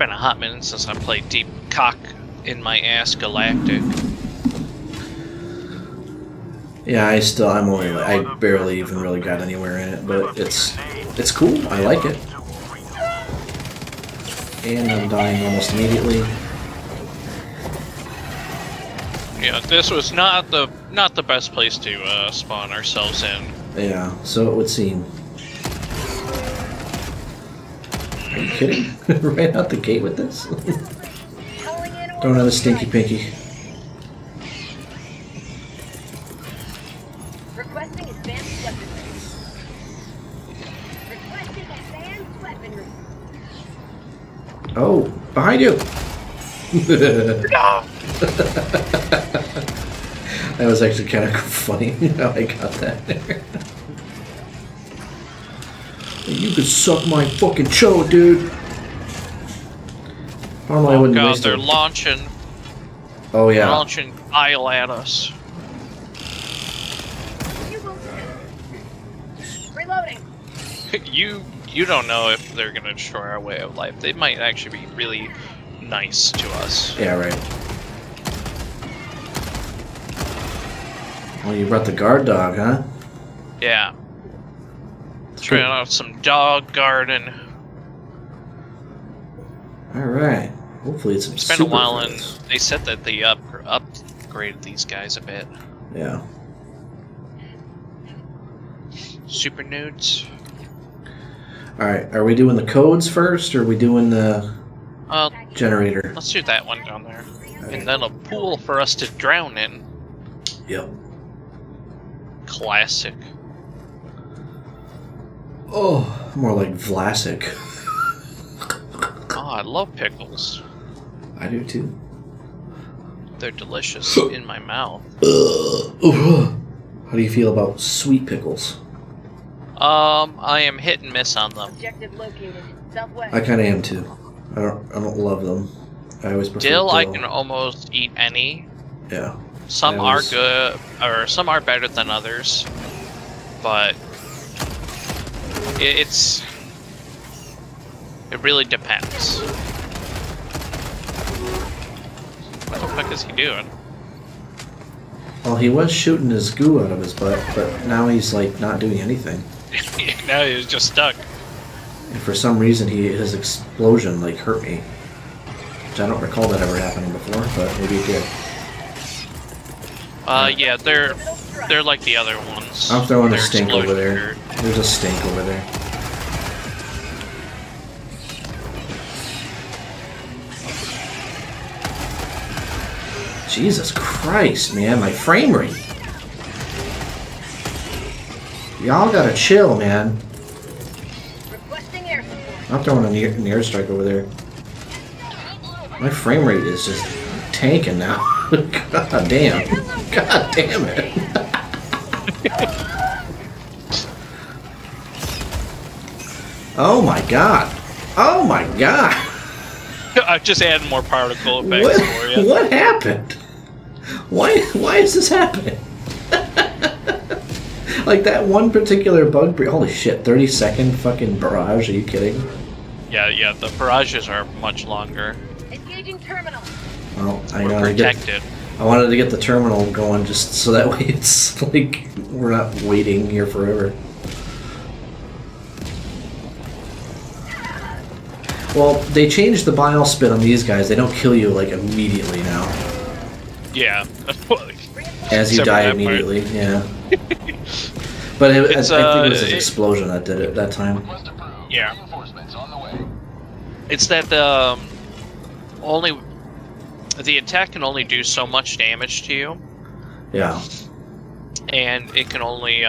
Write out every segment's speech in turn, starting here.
been a hot minute since I played Deep Cock in My Ass Galactic. Yeah, I barely even really got anywhere in it, but it's cool. I like it. And I'm dying almost immediately. Yeah, this was not the best place to spawn ourselves in. Yeah, so it would seem. Are you kidding? Right out the gate with this? Don't have a stinky pinky. Oh, behind you! No. That was actually kind of funny how I got that there. You could suck my fucking show, dude. Normally I wouldn't. Oh god, they're launching. Oh yeah. They're launching aisle at us. Reloading. You don't know if they're gonna destroy our way of life. They might actually be really nice to us. Yeah, right. Well, you brought the guard dog, huh? Yeah. Trying out some dog garden. All right. Hopefully it's some. It's been a while, and they said that they upgraded these guys a bit. Yeah. Super nudes. All right. Are we doing the codes first, or are we doing the generator? Let's do that one down there, right. And then a pool for us to drown in. Yep. Classic. Oh, more like Vlasic. Oh, I love pickles. I do too. They're delicious in my mouth. How do you feel about sweet pickles? I am hit and miss on them. Objective located southwest. I kind of am too. I don't love them. I always prefer dill. I can almost eat any. Yeah. Some are good, or some are better than others, but. It really depends. What the fuck is he doing? Well, he was shooting his goo out of his butt, but now he's like not doing anything. Now he's just stuck. And for some reason, his explosion like hurt me, which I don't recall that ever happening before, but maybe it did. Yeah, they're like the other ones. I'm throwing a stink over there. There's a stink over there. Jesus Christ, man, my frame rate. Y'all gotta chill, man. I'm throwing an airstrike over there. My frame rate is just tanking now. God damn. God damn it. Oh my god. Oh my god. I just added more particle effects for you. What happened? Why is this happening? Like that one particular bug breach. Holy shit, 30-second fucking barrage, are you kidding? Yeah, the barrages are much longer. Engaging terminal. Well, I wanted to get the terminal going just so that way it's like we're not waiting here forever. Well, they changed the bio spin on these guys. They don't kill you like immediately now. Yeah. As you die immediately, yeah. But I think it was an explosion that did it that time. Yeah. It's that the attack can only do so much damage to you. Yeah. And it can only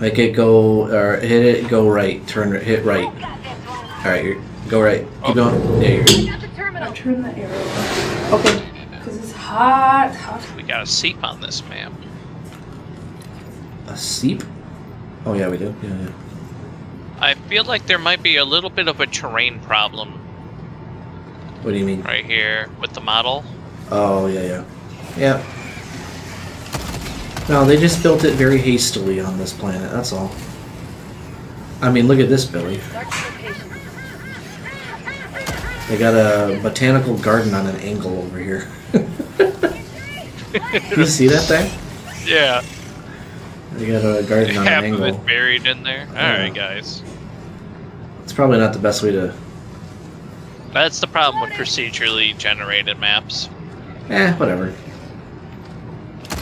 like it go or hit it, go right, turn hit right. All right, go right. Keep going. There you're. I turn the arrow. Okay. Because it's hot. We got a seep on this map. A seep? Oh yeah, we do. Yeah. I feel like there might be a little bit of a terrain problem. What do you mean? Right here, with the model? Oh, yeah. No, they just built it very hastily on this planet, that's all. I mean, look at this, Billy. They got a botanical garden on an angle over here. You see that thing? Yeah. They got a garden on an angle. Half of it buried in there. Alright, guys. It's probably not the best way to... That's the problem with procedurally generated maps. Eh, whatever.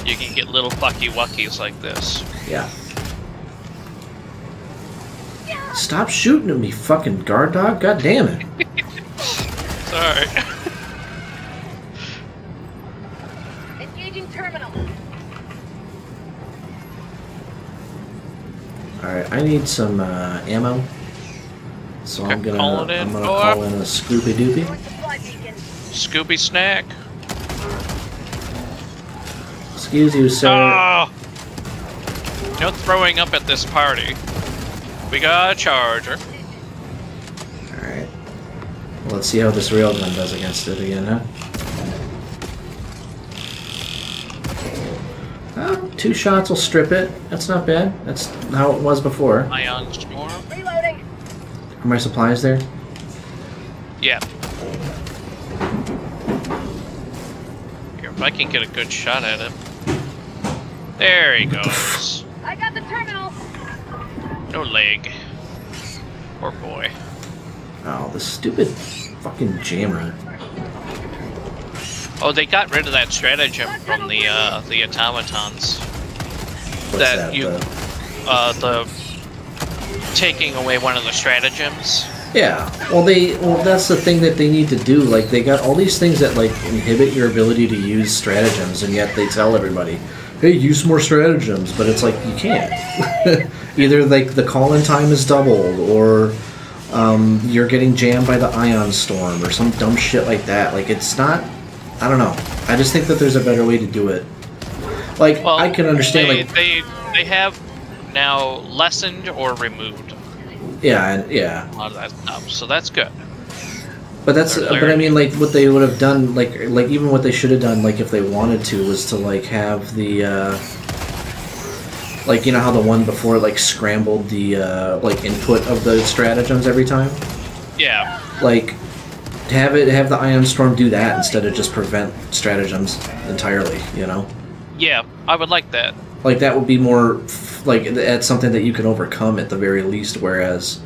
You can get little fucky-wuckies like this. Yeah. Stop shooting at me, fucking guard dog. God damn it. Sorry. Engaging terminal. Alright, I need some ammo. So okay, I'm gonna call in a Scooby Doopy. Scooby Snack. Excuse you, sir. Oh, no throwing up at this party. We got a charger. Alright. Well, let's see how this railgun does against it again, huh? Oh, 2 shots will strip it. That's not bad. That's how it was before. Ion storm. Reloading. Are my supplies there? Yeah. Here, if I can get a good shot at it. There he goes. I got the terminal. No leg. Poor boy. Oh, the stupid fucking jammer. Oh, they got rid of that stratagem from the automatons. What's that the taking away one of the stratagems. Yeah. Well, that's the thing that they need to do. Like, they got all these things that like inhibit your ability to use stratagems, and yet they tell everybody, hey, use more stratagems, but it's like, you can't. Either like the call-in time is doubled, or you're getting jammed by the ion storm, or some dumb shit like that. Like, it's not... I don't know. I just think that there's a better way to do it. Like, well, I can understand... They have now lessened or removed. Yeah, yeah. A lot of that stuff, so that's good. But that's... But I mean, like, what they would have done, like even what they should have done, like, if they wanted to, was to, like, have the, like, you know how the one before, like, scrambled the, like, input of the stratagems every time? Yeah. Like, have the Ion Storm do that instead of just prevent stratagems entirely, you know? Yeah, I would like that. Like, that would be more, like, that's something that you can overcome at the very least, whereas...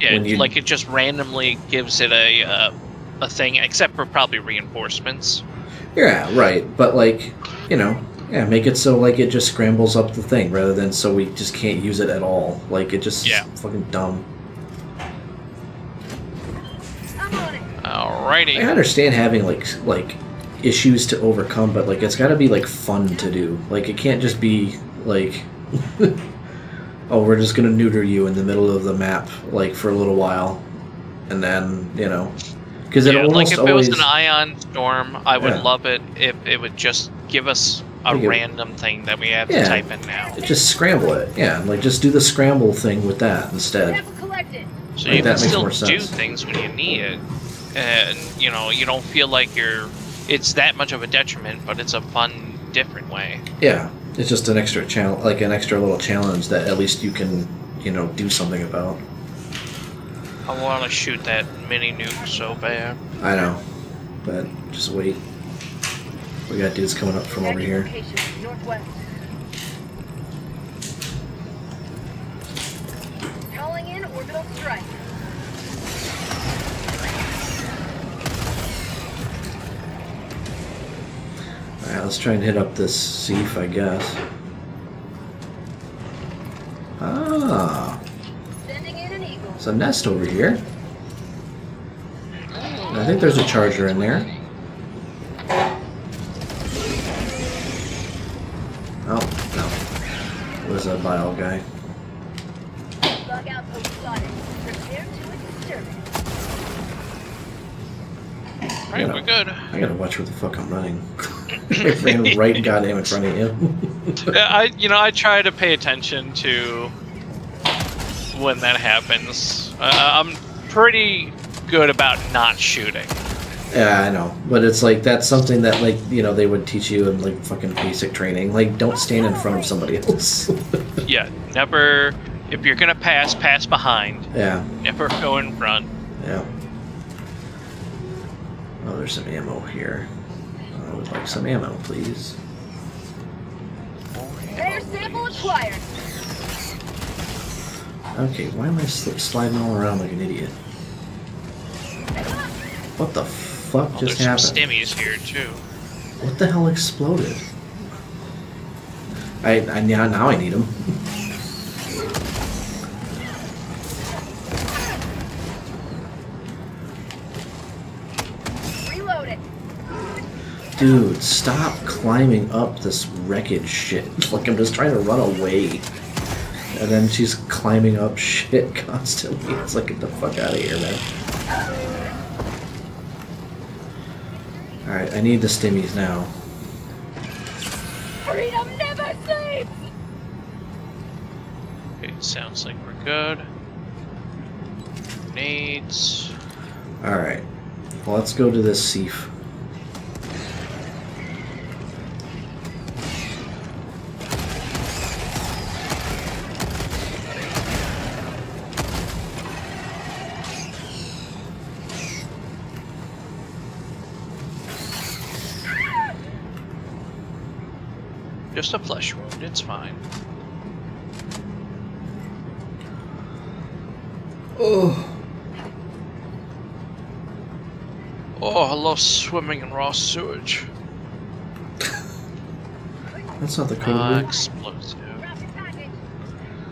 Yeah, like it just randomly gives it a thing, except for probably reinforcements. Yeah, right. But like, you know, yeah, make it so like it just scrambles up the thing rather than so we just can't use it at all. Like it just is fucking dumb. Alrighty. I understand having like issues to overcome, but like it's got to be like fun to do. Like it can't just be like. Oh, we're just gonna neuter you in the middle of the map, like for a little while, and then you know, because it almost like if always... it was an ion storm, I would love it if it would just give us a random thing that we have to type in now. Just scramble it, like just do the scramble thing with that instead. So like, you can still do things when you need it, and you know you don't feel like it's that much of a detriment, but it's a fun, different way. Yeah. It's just an extra challenge, like an extra little challenge that at least you can, you know, do something about. I want to shoot that mini nuke so bad. I know, but just wait. We got dudes coming up from over here. Calling in orbital strike. Alright, let's try and hit up this Seif, I guess. Ah. Sending in an eagle. There's a nest over here. I think there's a charger in there. Oh, no. It was a bio guy. Bug outpost spotted. Prepare to exterminate. Alright, we're good. I gotta watch where the fuck I'm running. Right goddamn in front of you. Yeah, I try to pay attention to when that happens. I'm pretty good about not shooting. Yeah, I know, but it's like that's something that like you know they would teach you in like fucking basic training. Like, don't stand in front of somebody else. Yeah, never. If you're gonna pass, pass behind. Yeah. Never go in front. Yeah. Oh, there's some ammo here. I would like some ammo, please. Air sample acquired. Okay, why am I sliding all around like an idiot? What the fuck just happened? There's some stimmies here too. What the hell exploded? Now I need them. Dude, stop climbing up this wreckage shit. Like, I'm just trying to run away. And then she's climbing up shit constantly. It's like, get the fuck out of here, man. Alright, I need the stimmies now. Freedom never sleeps! Okay, sounds like we're good. Grenades. Alright, well, let's go to this Seif. Just a flesh wound, it's fine. Oh. Oh, I love swimming in raw sewage. That's not the code. Explosive.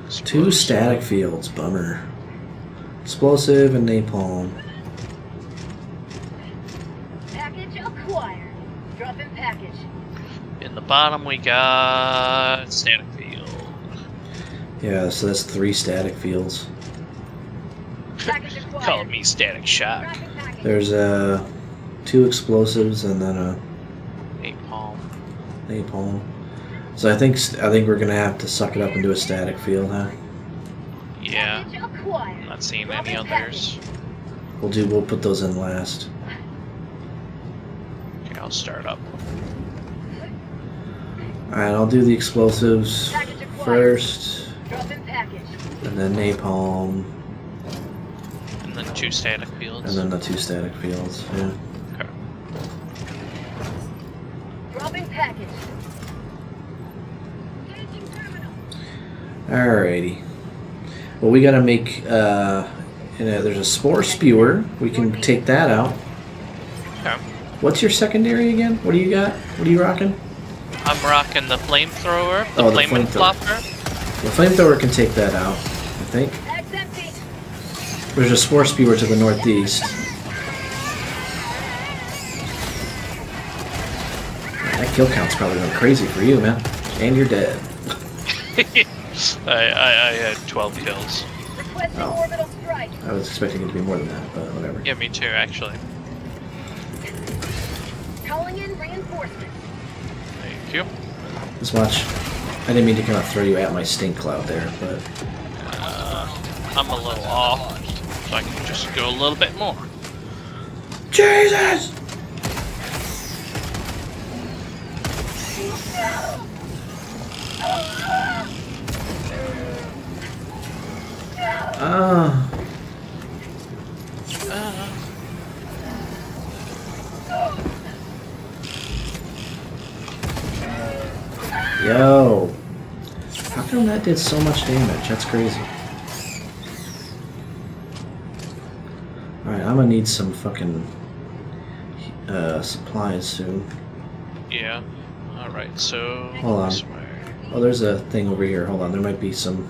Explosive. Two static fields, bummer. Explosive and napalm. Package acquired. Drop in package. In the bottom we got static field. Yeah, so that's three static fields. Call me static shock. There's two explosives and then a napalm. Napalm. So I think we're gonna have to suck it up and do a static field, huh? Yeah. I'm not seeing any others. We'll put those in last. Okay, I'll start up. Alright, I'll do the explosives first, and then napalm, and then two static fields. And then the two static fields, yeah. Okay. Dropping package. Alrighty. Well, we gotta make. There's a spore spewer. We can take that out. Okay. What's your secondary again? What do you got? What are you rocking? I'm rocking the flamethrower, the flame and flopper. The flamethrower can take that out, I think. There's a spore spewer to the northeast. That kill count's probably going crazy for you, man. And you're dead. I had 12 kills. Oh. I was expecting it to be more than that, but whatever. Yeah, me too, actually. Calling in reinforcements. You. Just watch. I didn't mean to kind of throw you at my stink cloud there, but I'm a little off, so I can just go a little bit more. Jesus! Yo, how come that did so much damage? That's crazy. Alright, I'm gonna need some fucking supplies soon. Yeah, alright, so... Hold on. Oh, there's a thing over here. Hold on, there might be some...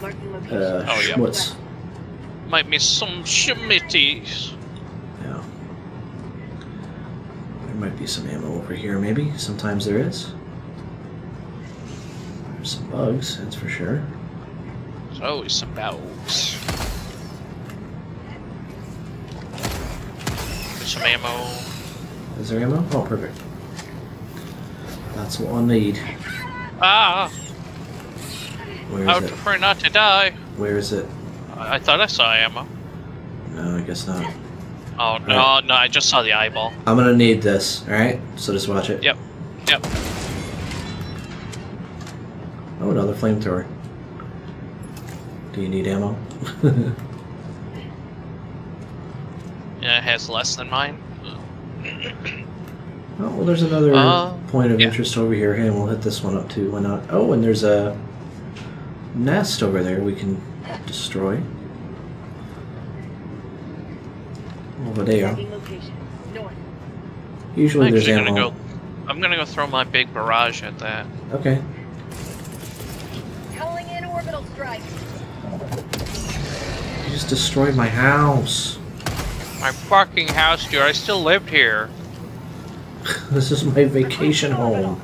schmutz. Yep. Might be some schmitties. Yeah. There might be some ammo over here, maybe. Sometimes there is. Some bugs, that's for sure. There's always some bugs. There's some ammo. Is there ammo? Oh, perfect. That's what I need. Ah! I would prefer not to die. Where is it? I thought I saw ammo. No, I guess not. Oh, no, right. No, I just saw the eyeball. I'm gonna need this, alright? So just watch it. Yep. Yep. Oh, another flamethrower. Do you need ammo? Yeah, it has less than mine. Oh, well, there's another point of interest over here. Hey, and we'll hit this one up too. Why not? Oh, and there's a nest over there we can destroy. Over there. Usually there's animal. I'm gonna go throw my big barrage at that. Okay. Calling in orbital strike. You just destroyed my house. My fucking house, dude. I still lived here. This is my vacation home.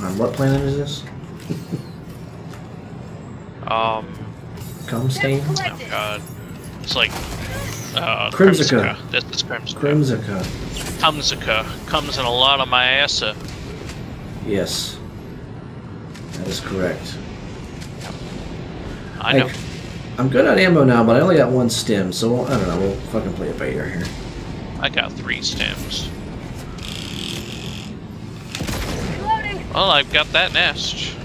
On what planet is this? Comstein? Oh god. It's like Crimsica. This is Crimsica. Crimsica comes in a lot of my ass. Yes. That is correct. I know. I'm good on ammo now, but I only got one stim, so I don't know, we'll fucking play it by ear here. I got 3 stems. Reloading. Well, I've got that nest.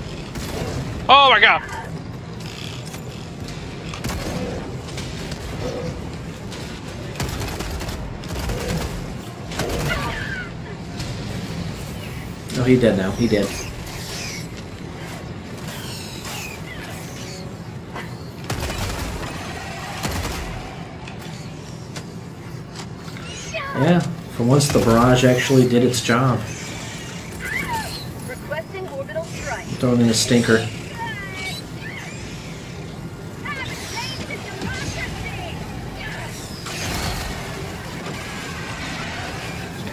Oh my god! No, he dead now. He dead. Yeah, for once the barrage actually did its job. Requesting orbital strike. Throwing in a stinker.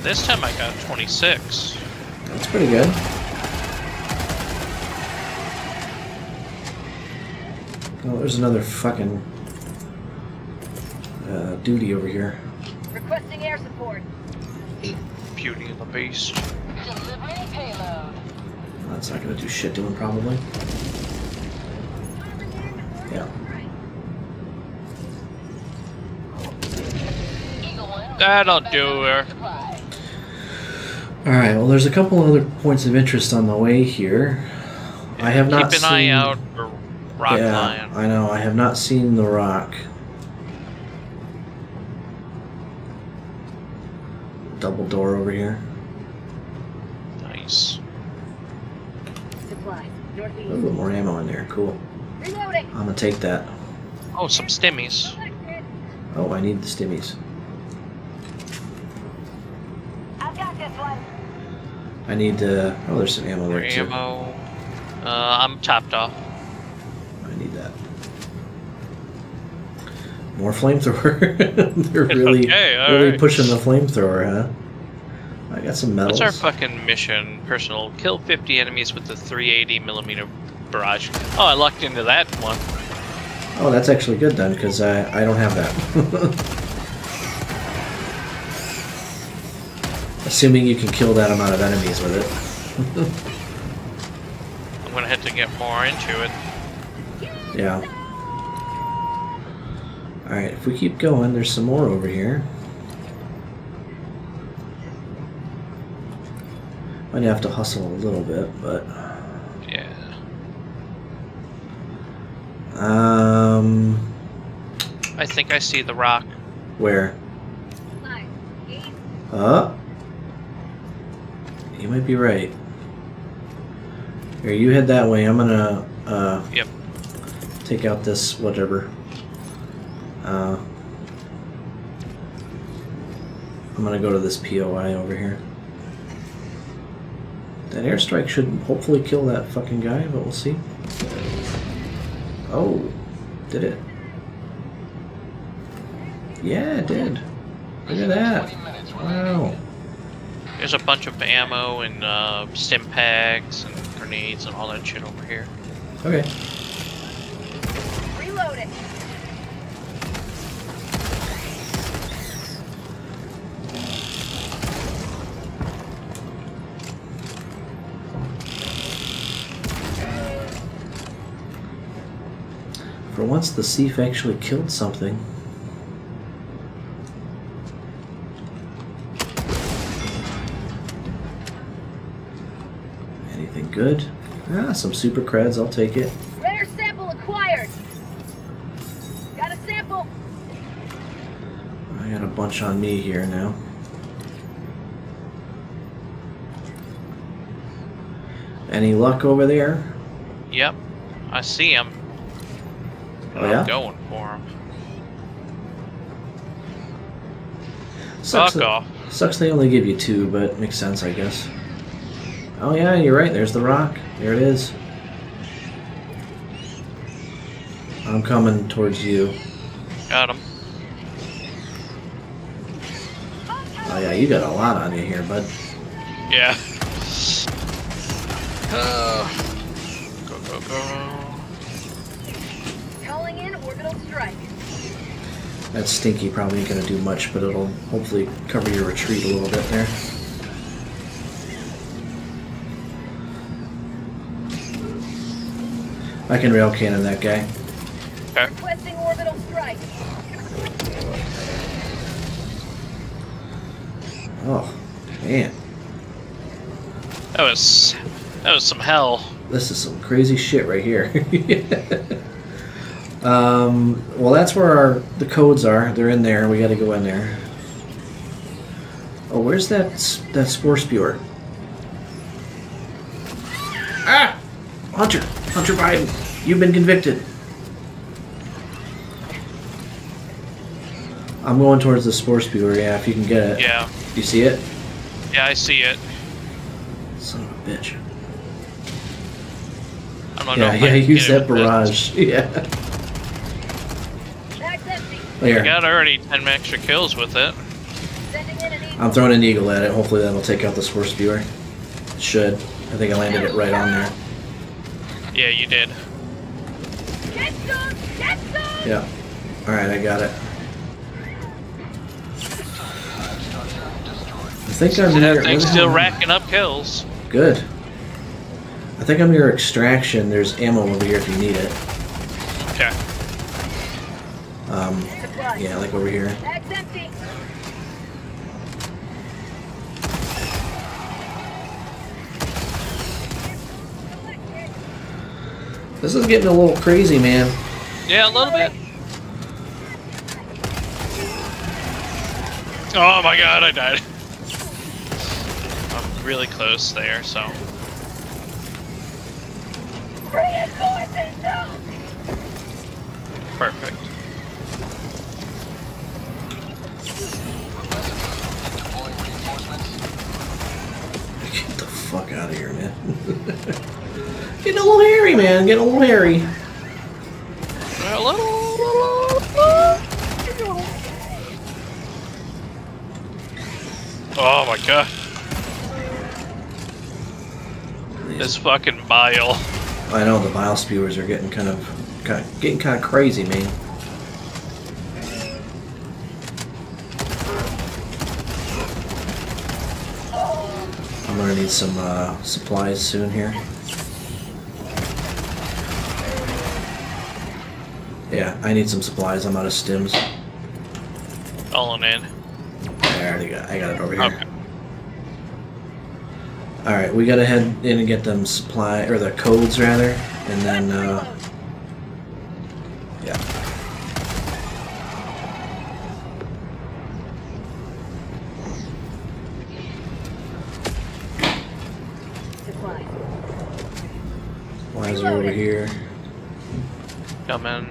This time I got 26. That's pretty good. Oh, there's another fucking duty over here. Requesting air support. Beauty and the Beast. Delivering payload. That's not gonna do shit to him, probably. Yeah. That'll do her. Alright, well, there's a couple other points of interest on the way here. I have not seen... Keep an eye out for Rock Lion. Yeah, I know. I have not seen the rock. Double door over here. Nice. Supply. Northeast. A little bit more ammo in there. Cool. Reloading. I'm gonna take that. Oh, some stimmies. Oh, I need the stimmies. I've got this one. I need to. Oh, there's some ammo there too. Ammo. I'm topped off. I need that. More flamethrower. They're really, really pushing the flamethrower, huh? I got some metals. What's our fucking mission? Personal. Kill 50 enemies with the 380mm barrage. Oh, I lucked into that one. Oh, that's actually good then, because I don't have that. Assuming you can kill that amount of enemies with it. I'm going to have to get more into it. Yeah. Alright, if we keep going, there's some more over here. Might have to hustle a little bit, but... Yeah. I think I see the rock. Where? You might be right. Here, you head that way. I'm gonna, Yep. Take out this whatever. I'm gonna go to this POI over here. That airstrike should hopefully kill that fucking guy, but we'll see. Oh, did it? Yeah, it did. Look at that. Wow. There's a bunch of ammo and stim packs and grenades and all that shit over here. Okay. Reload it. For once, the thief actually killed something. Anything good? Ah, some super creds. I'll take it. Rare sample acquired. Got a sample. I got a bunch on me here now. Any luck over there? Yep, I see him. Oh, yeah? I'm going for him. Sucks. Fuck off. Sucks they only give you two, but makes sense, I guess. Oh yeah, you're right. There's the rock. There it is. I'm coming towards you. Got him. Oh yeah, you got a lot on you here, bud. Yeah. Go, go, go. Calling in orbital strike. That stinky probably ain't gonna do much, but it'll hopefully cover your retreat a little bit there. I can rail cannon that guy. Okay. Requesting orbital strike. Oh, man. That was some hell. This is some crazy shit right here. Well, that's where the codes are. They're in there. We got to go in there. Oh, where's that spore spewer? Ah, Hunter Biden, you've been convicted. I'm going towards the spore spewer. Yeah, if you can get it. Yeah. You see it? Yeah, I see it. Son of a bitch. I don't know. Yeah, use that barrage. Yeah. There. I got already 10 extra kills with it. I'm throwing an eagle at it. Hopefully that'll take out the spore spewer. It should. I think I landed it right on there. Yeah, you did. Yeah. Alright, I got it. I think I'm near... That thing's still racking up kills. Good. I think I'm near extraction. There's ammo over here if you need it. Okay. Yeah, like over here. This is getting a little crazy, man. Yeah, a little bit. Oh my god, I died. I'm really close there, so... Perfect. Get the fuck out of here, man. Getting a little hairy, man. Getting a little hairy. Oh my god. This fucking bile. I know the bile spewers are getting kind of crazy, man. I'm gonna need some supplies soon here. Yeah, I need some supplies. I'm out of stims. All in. I got it over here. Okay. All right, we gotta head in and get them supply or the codes rather, and then yeah. Over here. Come in.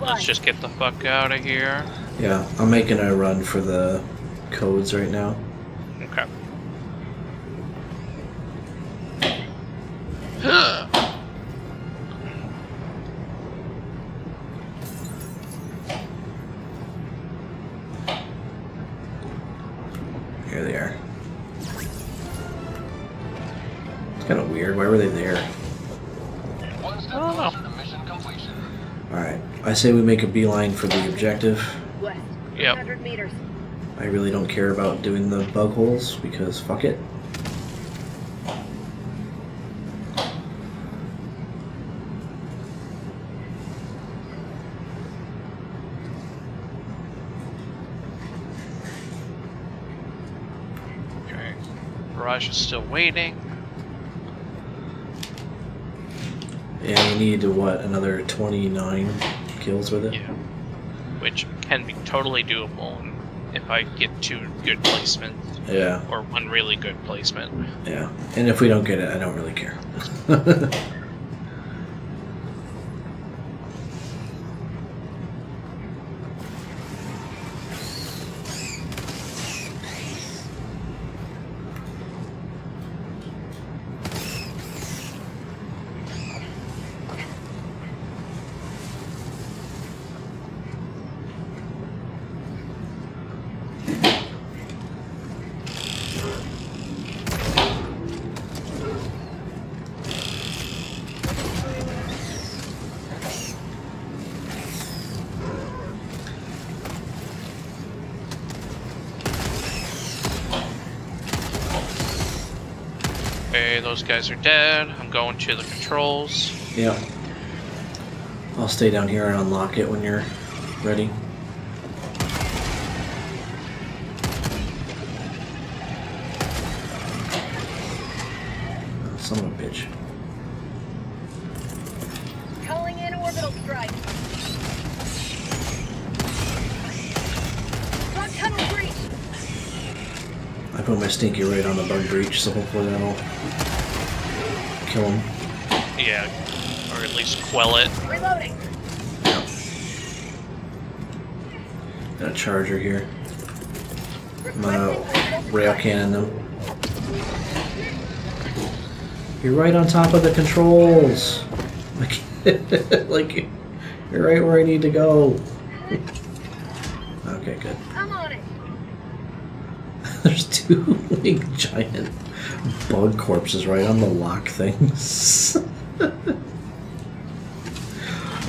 Let's just get the fuck out of here. Yeah, I'm making a run for the codes right now. Okay. Here they are. It's kind of weird. Why were they there? Alright, I say we make a beeline for the objective. Yep. I really don't care about doing the bug holes because fuck it. Okay, barrage is still waiting. Yeah, we need, what, another 29 kills with it? Yeah, which can be totally doable in if I get two good placement. Yeah. Or one really good placement. Yeah. And if we don't get it, I don't really care. Those guys are dead. I'm going to the controls. Yeah. I'll stay down here and unlock it when you're ready. Oh, son of a bitch. Calling in orbital strike. Bug tunnel breach. I put my stinky right on the bug breach, so hopefully that'll kill him. Yeah, or at least quell it. Reloading. Yep. Got a charger here. I'm gonna rail cannon them. You're right on top of the controls. Like you're right where I need to go. Okay, good. I'm on it. There's two like giant bug corpses right on the lock things. I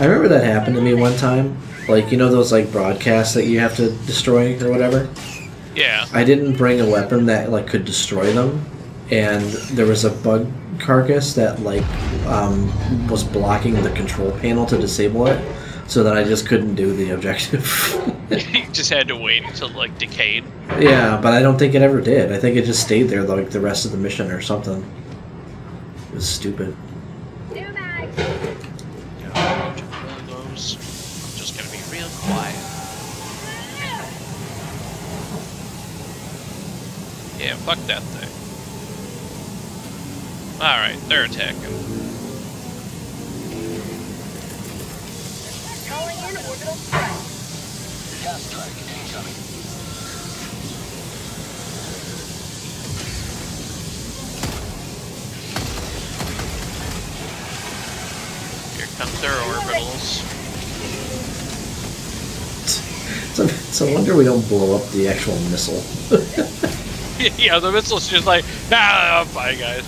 remember that happened to me one time. Like, you know those like broadcasts that you have to destroy or whatever? Yeah. I didn't bring a weapon that like could destroy them, and there was a bug carcass that like was blocking the control panel to disable it, so that I just couldn't do the objective. You just had to wait until like decayed. Yeah, but I don't think it ever did. I think it just stayed there like the rest of the mission or something. It was stupid. New bag. Yeah, I'm just gonna be real quiet. Yeah, fuck that thing. All right, they're attacking. It's a wonder we don't blow up the actual missile. Yeah, the missile's just like, nah, bye guys.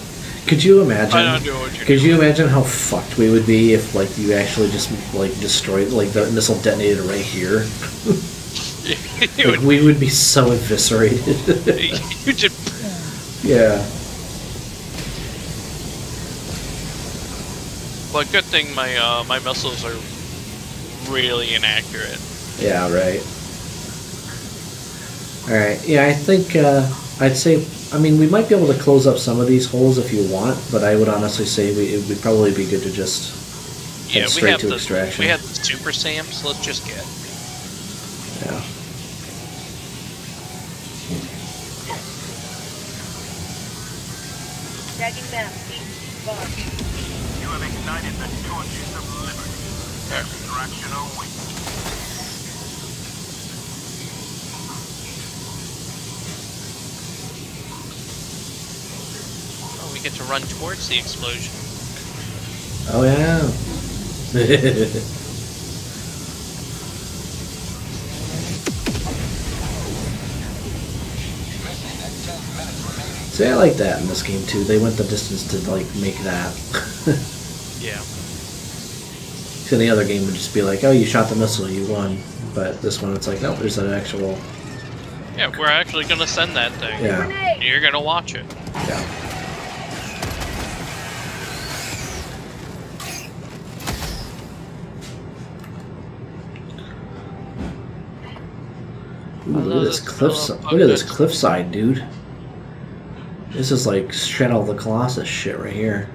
Could you imagine? I don't know what you're doing. You imagine how fucked we would be if like you actually just like destroyed, like the missile detonated right here? Like, we would be so eviscerated. You just... Yeah. Well, good thing my my missiles are really inaccurate. Yeah, right. Alright, yeah, I think, I'd say, I mean, we might be able to close up some of these holes if you want, but I would honestly say it would probably be good to just head straight to extraction. We have the Super Sam's, let's just get. Yeah. Tagging them. You have ignited the torches of liberty. Extraction awaits. Get to run towards the explosion. Oh yeah. See, I like that in this game too. They went the distance to like make that. Yeah. So the other game would just be like, oh, you shot the missile, you won. But this one, it's like, nope, there's an actual. Yeah, we're actually gonna send that thing. Yeah. You're gonna watch it. Yeah. Ooh, look at this cliffside! Look at this cliffside, dude. This is like Shadow of the Colossus shit right here.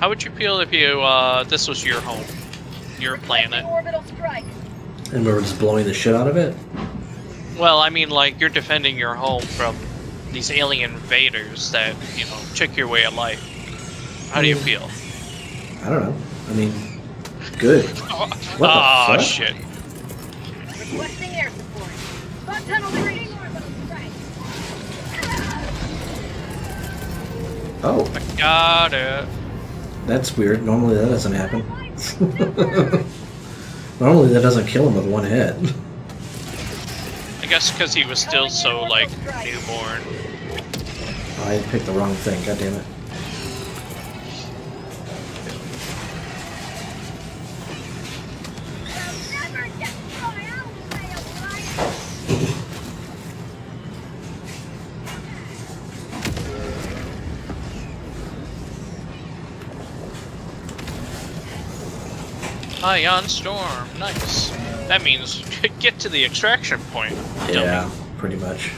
How would you feel if you this was your home, your planet? and we were just blowing the shit out of it? Well, I mean, like, you're defending your home from these alien invaders that, you know, check your way of life. How do you feel? I don't know. I mean, good. Oh, shit. Requesting air support. Bug tunnel reading orbital strike. Oh. I got it. That's weird. Normally that doesn't happen. Normally that doesn't kill him with one hit. I guess because he was still so, like, newborn. I picked the wrong thing. God damn it. Ion storm, nice. That means get to the extraction point. Yeah, pretty much.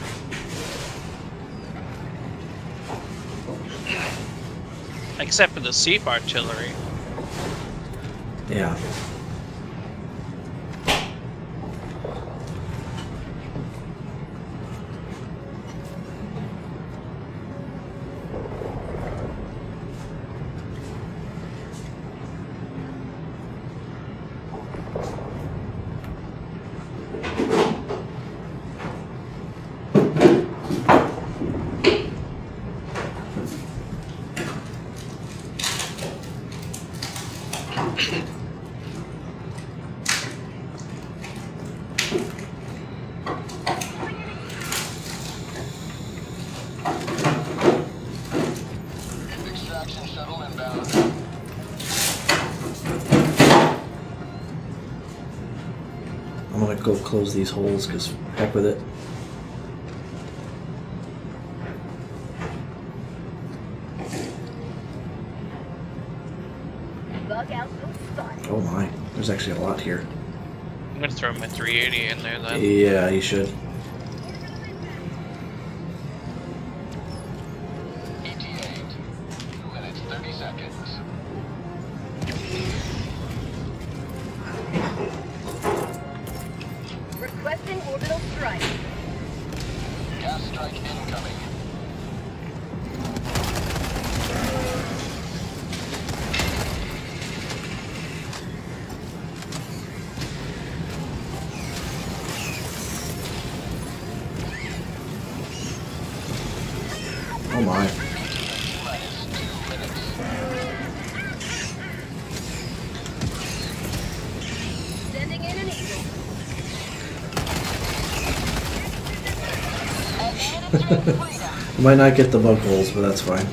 Except for the SEAP artillery. Yeah. Go close these holes, because heck with it. Oh my, there's actually a lot here. I'm going to throw my 380 in there then. Yeah, you should. Might not get the bug holes, but that's fine.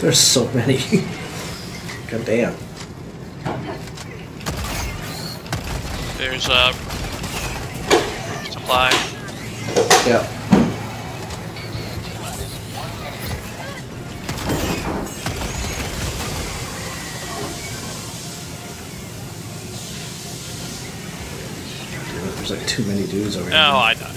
There's so many. God damn. There's supply. Yeah. Damn, there's like too many dudes over here. Oh, I died.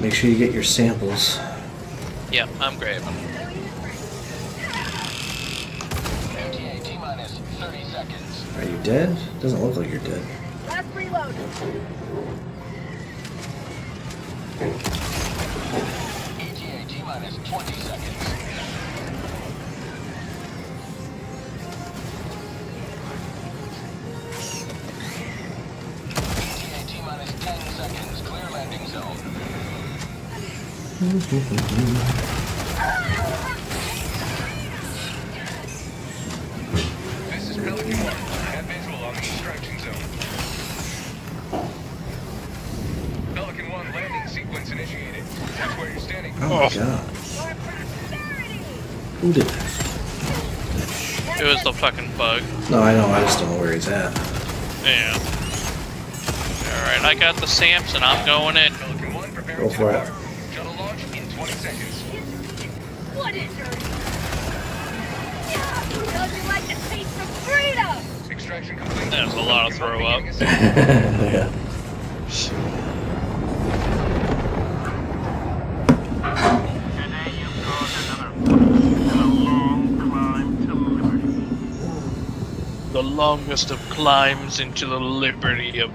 Make sure you get your samples. Yeah, I'm grabbing. Are you dead? Doesn't look like you're dead. Last reload. ETA T-minus 20 seconds. This is Pelican One. Have visual on the extraction zone. Pelican One landing sequence. initiated. That's where you're standing. Oh, God. Who did that? It was the fucking bug. No, I know. I just don't know where he's at. Yeah. Alright, I got the Samson. I'm going in. Pelican One, prepare to depart. Shuttle launch in 20 seconds. What is it? Doesn't like the taste of freedom! Extraction complete. That was a lot of throw up. Yeah. The longest of climbs into the liberty of.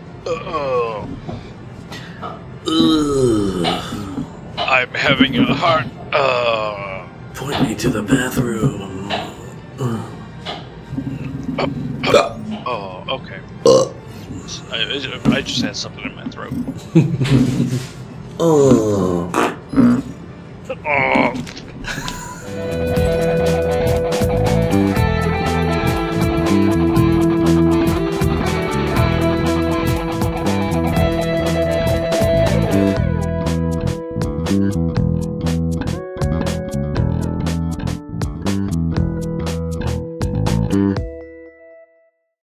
I'm having a heart. Point me to the bathroom. Oh, okay. I just had something in my throat.